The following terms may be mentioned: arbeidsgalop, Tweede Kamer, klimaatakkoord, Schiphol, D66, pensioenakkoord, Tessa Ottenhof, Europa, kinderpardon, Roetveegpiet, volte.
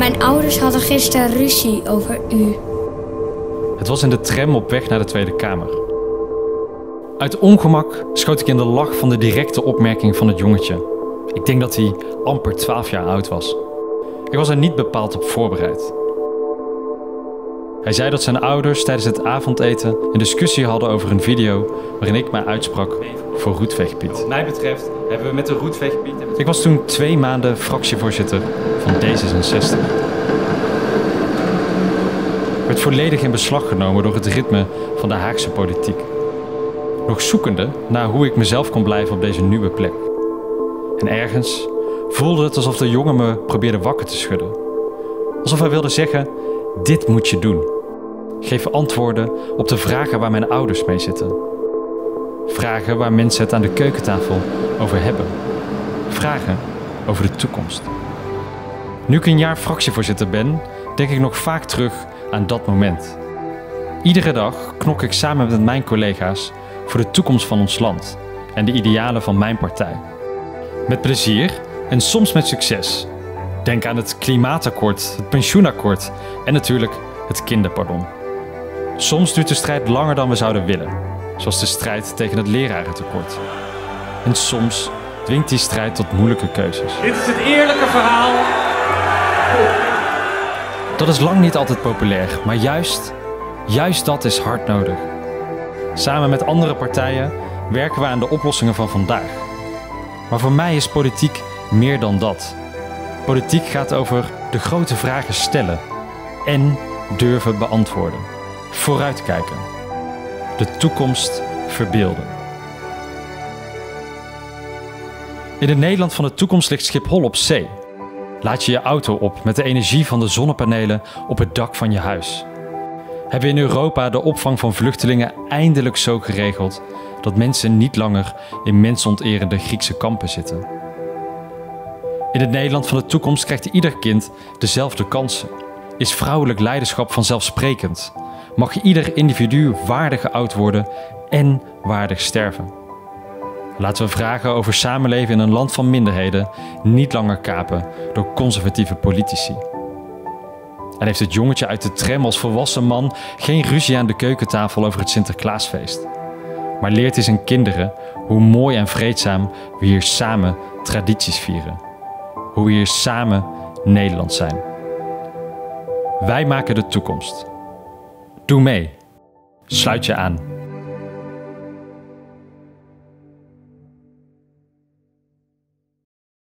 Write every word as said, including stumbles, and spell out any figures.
Mijn ouders hadden gisteren ruzie over u. Het was in de tram op weg naar de Tweede Kamer. Uit ongemak schoot ik in de lach van de directe opmerking van het jongetje. Ik denk dat hij amper twaalf jaar oud was. Ik was er niet bepaald op voorbereid. Hij zei dat zijn ouders tijdens het avondeten een discussie hadden over een video waarin ik mij uitsprak voor Roetveegpiet. Wat mij betreft hebben we met de Roetveegpiet... Ik was toen twee maanden fractievoorzitter van D zesenzestig. Ik werd volledig in beslag genomen door het ritme van de Haagse politiek. Nog zoekende naar hoe ik mezelf kon blijven op deze nieuwe plek. En ergens voelde het alsof de jongen me probeerde wakker te schudden. Alsof hij wilde zeggen... Dit moet je doen. Geef antwoorden op de vragen waar mijn ouders mee zitten. Vragen waar mensen het aan de keukentafel over hebben. Vragen over de toekomst. Nu ik een jaar fractievoorzitter ben, denk ik nog vaak terug aan dat moment. Iedere dag knok ik samen met mijn collega's voor de toekomst van ons land en de idealen van mijn partij. Met plezier en soms met succes. Denk aan het klimaatakkoord, het pensioenakkoord en natuurlijk het kinderpardon. Soms duurt de strijd langer dan we zouden willen, zoals de strijd tegen het lerarentekort. En soms dwingt die strijd tot moeilijke keuzes. Dit is het eerlijke verhaal. Dat is lang niet altijd populair, maar juist, juist dat is hard nodig. Samen met andere partijen werken we aan de oplossingen van vandaag. Maar voor mij is politiek meer dan dat. Politiek gaat over de grote vragen stellen en durven beantwoorden. Vooruitkijken. De toekomst verbeelden. In het Nederland van de toekomst ligt Schiphol op zee. Laat je je auto op met de energie van de zonnepanelen op het dak van je huis. Hebben we in Europa de opvang van vluchtelingen eindelijk zo geregeld dat mensen niet langer in mensonterende Griekse kampen zitten? In het Nederland van de toekomst krijgt ieder kind dezelfde kansen. Is vrouwelijk leiderschap vanzelfsprekend? Mag ieder individu waardig geoud worden en waardig sterven? Laten we vragen over samenleven in een land van minderheden niet langer kapen door conservatieve politici. En heeft het jongetje uit de tram als volwassen man geen ruzie aan de keukentafel over het Sinterklaasfeest. Maar leert hij zijn kinderen hoe mooi en vreedzaam we hier samen tradities vieren. Hoe we hier samen Nederland zijn. Wij maken de toekomst. Doe mee. Sluit je aan.